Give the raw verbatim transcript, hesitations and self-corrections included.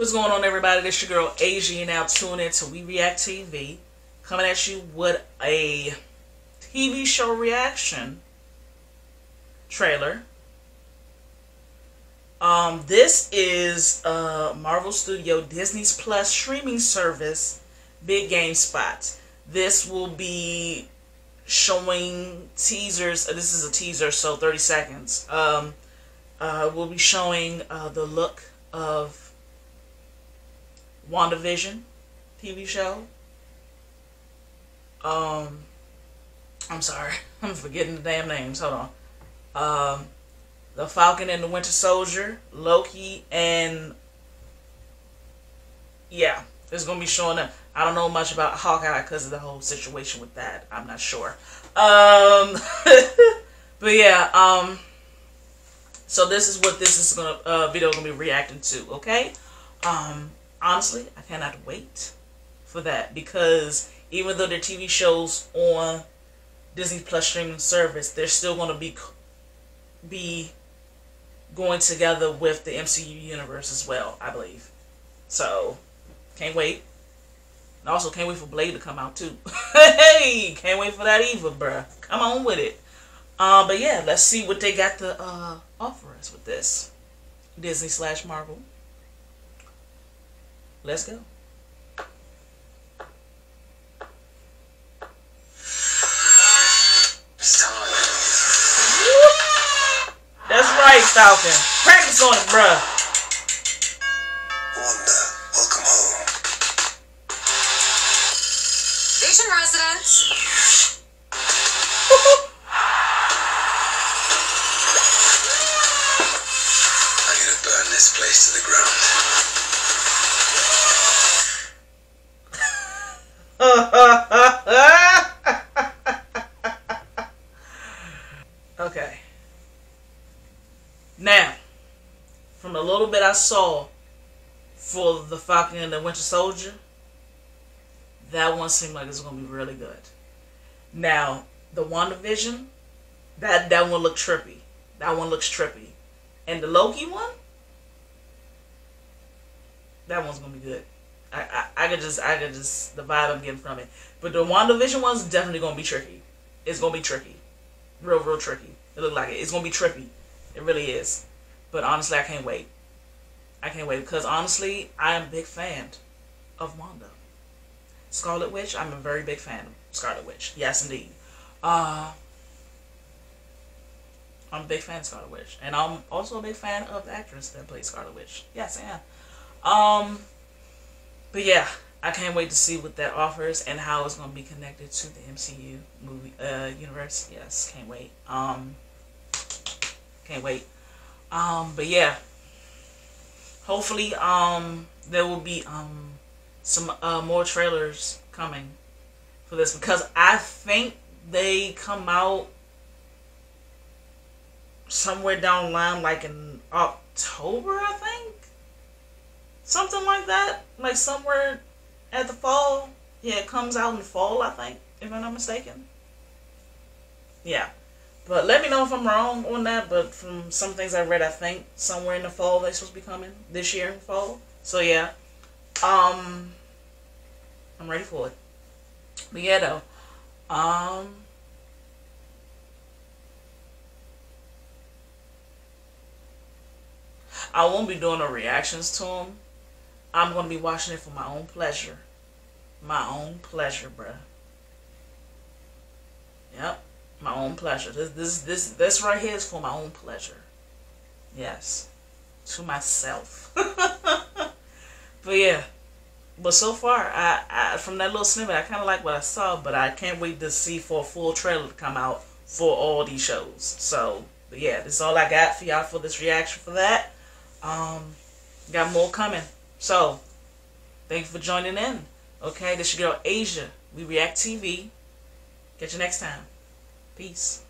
What's going on, everybody? This your girl Asia, and now tune in to We React T V, coming at you with a T V show reaction trailer. Um, this is uh, Marvel Studio Disney's Plus streaming service big game spots. This will be showing teasers. This is a teaser, so thirty seconds. Um, uh, we'll be showing uh, the look of WandaVision T V show. Um, I'm sorry, I'm forgetting the damn names. Hold on. Um. The Falcon and the Winter Soldier, Loki, and yeah, it's going to be showing up. I don't know much about Hawkeye because of the whole situation with that. I'm not sure. Um, but yeah, um, so this is what this is gonna uh, video going to be reacting to, okay? Um, honestly, I cannot wait for that, because even though their T V shows on Disney Plus streaming service, they're still going to be be going together with the M C U universe as well, I believe. So, can't wait. And also, can't wait for Blade to come out too. Hey, can't wait for that either, bruh. Come on with it. Uh, but yeah, let's see what they got to uh, offer us with this. Disney slash Marvel. Let's go. Falcon. Practice on it, bruh. Wanda, welcome home. Vision residents. I'm gonna burn this place to the ground. Okay. Now, from the little bit I saw for The Falcon and the Winter Soldier, that one seemed like it's going to be really good. Now, the WandaVision, that, that one looked trippy. That one looks trippy. And the Loki one, that one's going to be good. I, I, I could just, I could just, the vibe I'm getting from it. But the WandaVision one's definitely going to be tricky. It's going to be tricky. Real, real tricky. It looked like it. It's going to be trippy. It really is. But honestly, I can't wait. I can't wait because honestly, I am a big fan of Wanda. Scarlet Witch, I'm a very big fan of Scarlet Witch. Yes, indeed. Uh, I'm a big fan of Scarlet Witch. And I'm also a big fan of the actress that played Scarlet Witch. Yes, I am. Um, but yeah, I can't wait to see what that offers and how it's going to be connected to the M C U movie uh, universe. Yes, can't wait. Um... Can't wait. Um, but yeah, hopefully um, there will be um, some uh, more trailers coming for this, because I think they come out somewhere down the line, like in October, I think. Something like that. Like somewhere at the fall. Yeah, it comes out in the fall, I think, if I'm not mistaken. Yeah. But let me know if I'm wrong on that, but from some things I read, I think somewhere in the fall they're supposed to be coming. This year in the fall. So yeah. Um, I'm ready for it. But yeah, though. Um, I won't be doing no reactions to them. I'm going to be watching it for my own pleasure. My own pleasure, bruh. Yep. My own pleasure. This, this, this, this right here is for my own pleasure. Yes. To myself. But yeah. But so far, I, I from that little snippet, I kind of like what I saw, but I can't wait to see for a full trailer to come out for all these shows. So, but yeah, this is all I got for y'all for this reaction for that. Um, got more coming. So, thank you for joining in. Okay, this is your girl Asia. We React T V. Catch you next time. Peace.